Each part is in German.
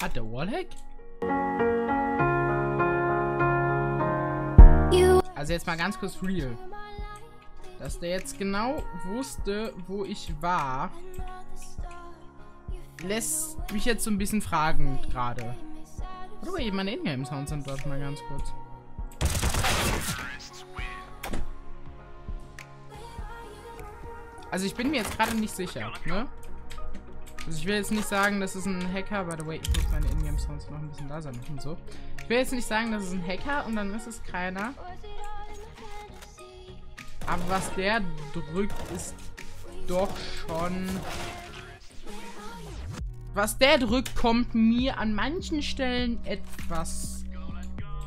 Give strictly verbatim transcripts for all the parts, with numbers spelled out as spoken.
Hat der Wallhack? Also jetzt mal ganz kurz real. Dass der jetzt genau wusste, wo ich war, lässt mich jetzt so ein bisschen fragend gerade. Warte mal, eben meine Ingame-Sounds sind dort mal ganz kurz. Also ich bin mir jetzt gerade nicht sicher, ne? Also ich will jetzt nicht sagen, dass es ein Hacker... By the way, ich muss meine Ingame-Sounds noch ein bisschen da sein und so. Ich will jetzt nicht sagen, dass es ein Hacker und dann ist es keiner. Aber was der drückt, ist doch schon... Was der drückt, kommt mir an manchen Stellen etwas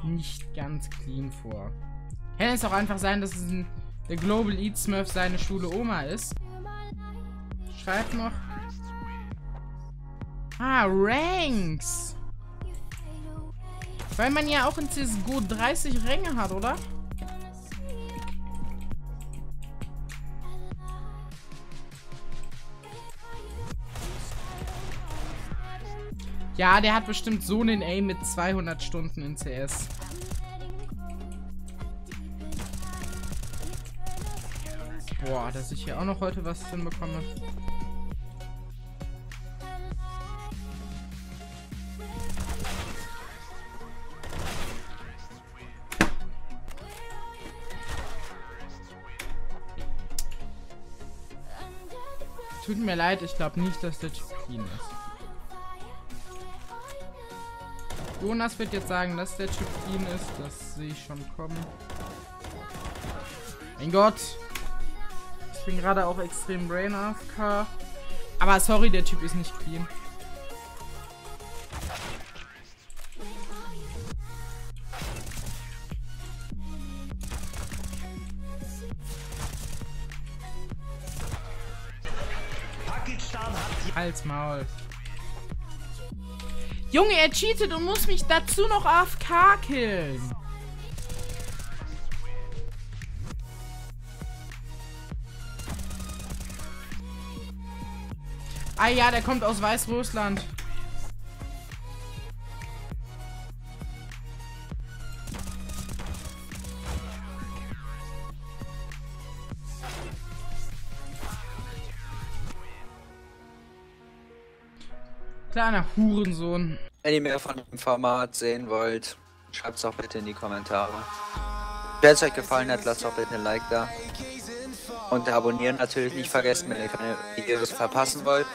nicht ganz clean vor. Kann es auch einfach sein, dass es ein, der Global Eat Smurf seine schwule Oma ist. Schreibt noch... Ah, Ranks! Weil man ja auch in C S G O dreißig Ränge hat, oder? Ja, der hat bestimmt so einen Aim mit zweihundert Stunden in C S. Boah, dass ich hier auch noch heute was hinbekomme. Tut mir leid, ich glaube nicht, dass der Typ clean ist. Jonas wird jetzt sagen, dass der Typ clean ist. Das sehe ich schon kommen. Mein Gott. Ich bin gerade auch extrem brain A F K. Aber sorry, der Typ ist nicht clean. Halt's Maul. Junge, er cheatet und muss mich dazu noch A F K killen. Ah ja, der kommt aus Weißrussland. Kleiner Hurensohn. Wenn ihr mehr von dem Format sehen wollt, schreibt es doch bitte in die Kommentare. Wenn es euch gefallen hat, lasst doch bitte ein Like da. Und abonnieren natürlich nicht vergessen, wenn ihr keine Videos verpassen wollt.